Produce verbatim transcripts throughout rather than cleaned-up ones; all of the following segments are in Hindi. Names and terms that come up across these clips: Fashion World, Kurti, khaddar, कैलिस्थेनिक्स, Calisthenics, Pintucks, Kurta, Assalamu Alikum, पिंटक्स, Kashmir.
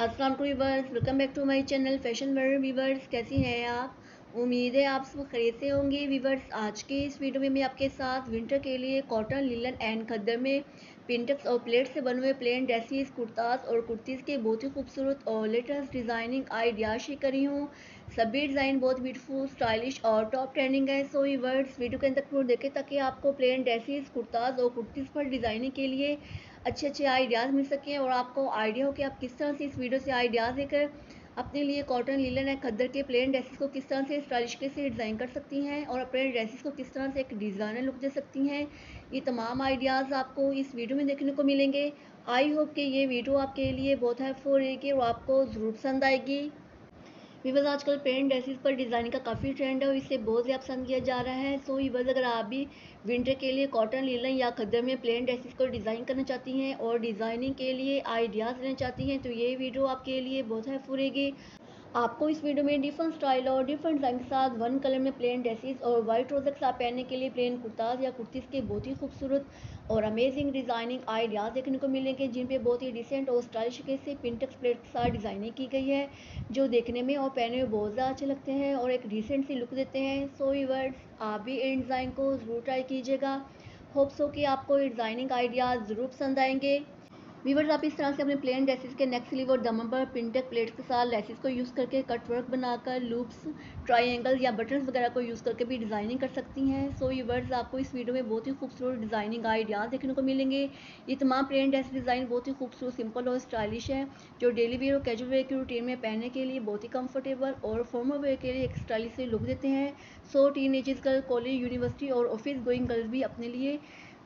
अस्सलाम वालेकुम viewers, welcome back to my channel fashion world. Viewers कैसी हैं आप? उम्मीद है आप सब खरीद से होंगे। व्यूअर्स आज के इस वीडियो में मैं आपके साथ विंटर के लिए कॉटन, लिलन एंड खद्दर में पिंटक्स और प्लेट से बने हुए प्लेन ड्रेसेस, कुर्तास और कुर्तीज़ के बहुत ही खूबसूरत और लेटेस्ट डिज़ाइनिंग आइडियाज शेयर करी हूँ। सभी डिज़ाइन बहुत ब्यूटीफुल, स्टाइलिश और टॉप ट्रेंडिंग है। सो व्यूअर्स वीडियो के अंत तक जरूर देखें ताकि आपको प्लेन ड्रेसेस, कुर्तास और कुर्तीज़ पर डिज़ाइनिंग के लिए अच्छे अच्छे आइडियाज़ मिल सकें और आपको आइडिया हो कि आप किस तरह से इस वीडियो से आइडियाज़ लेकर अपने लिए कॉटन, लिलन या खद्दर के प्लेन ड्रेसेस को किस तरह से स्टाइलिश के से डिज़ाइन कर सकती हैं और अपने ड्रेसेस को किस तरह से एक डिज़ाइनर लुक दे सकती हैं। ये तमाम आइडियाज़ आपको इस वीडियो में देखने को मिलेंगे। आई होप कि ये वीडियो आपके लिए बहुत हेल्पफुल रहेगी और आपको ज़रूर पसंद आएगी। वीवर्स आजकल प्लेन ड्रेसेस पर डिज़ाइन का काफ़ी ट्रेंड है और इसे बहुत ज़्यादा पसंद किया जा रहा है। सो वीवर्स अगर आप भी विंटर के लिए कॉटन, लिलन या खद्दर में प्लेन ड्रेसेस को डिज़ाइन करना चाहती हैं और डिज़ाइनिंग के लिए आइडियाज़ लेना चाहती हैं तो ये वीडियो आपके लिए बहुत हेल्पफुल रहेगी। आपको इस वीडियो में डिफरेंट स्टाइल और डिफरेंट डिज़ाइन के साथ वन कलर में प्लेन ड्रेसेस और वाइट रोज़ के साथ पहनने के लिए प्लेन कुर्ताज या कुर्तीज़ के बहुत ही खूबसूरत और अमेजिंग डिज़ाइनिंग आइडियाज़ देखने को मिलेंगे, जिन पे बहुत ही डिसेंट और स्टाइलिश से पिंटक्स प्लेट के साथ डिज़ाइनिंग की गई है, जो देखने में और पहनने में बहुत ज़्यादा अच्छे लगते हैं और एक डिसेंट सी लुक देते हैं। सो व्यूअर्स आप भी इन डिज़ाइन को ज़रूर ट्राई कीजिएगा। होप्स हो कि आपको ये डिज़ाइनिंग आइडियाज़ ज़रूर पसंद आएंगे। वीवर्स आप इस तरह से अपने प्लेन ड्रेसेस के नेक स्लीव और दमन पर पिंटक प्लेट्स के साथ लेसेस को यूज़ करके कट वर्क बनाकर लूप्स, ट्रायंगल या बटन्स वगैरह को यूज़ करके भी डिज़ाइनिंग कर सकती हैं। सो वीवर्स आपको इस वीडियो में बहुत ही खूबसूरत डिज़ाइनिंग आइडियाज़ देखने को मिलेंगे। ये तमाम प्लेन ड्रेस डिज़ाइन बहुत ही खूबसूरत, सिंपल और स्टाइलिश है, जो डेली वेयर और कैजुअल वेयर की रूटीन में पहनने के लिए बहुत ही कम्फर्टेबल और फॉर्मल वेयर के लिए एक स्टाइलिश से लुक देते हैं। So teenagers girl, college, university और ऑफिस गोइंग गर्ल्स भी अपने लिए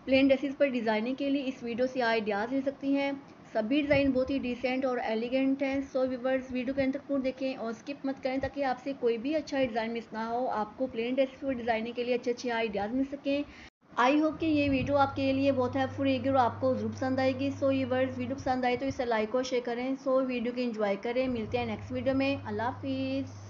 प्लेन ड्रेसेस पर डिज़ाइनिंग के लिए इस वीडियो से आइडियाज़ ले सकती हैं। सभी डिज़ाइन बहुत ही डिसेंट और एलिगेंट हैं। सो व्यूअर्स वीडियो के अंत तक पूर्ण देखें और स्किप मत करें ताकि आपसे कोई भी अच्छा डिज़ाइन मिस ना हो, आपको प्लेन ड्रेसेस पर डिज़ाइनिंग के लिए अच्छे अच्छे आइडियाज़ मिल सकें। आई होप कि ये वीडियो आपके लिए बहुत हेल्पफुल रहेगी और आपको जरूर पसंद आएगी। सो व्यूअर्स वीडियो पसंद आए तो इसे लाइक और शेयर करें। सो वीडियो को इंजॉय करें। मिलते हैं नेक्स्ट वीडियो में। अल्लाह हाफिज़।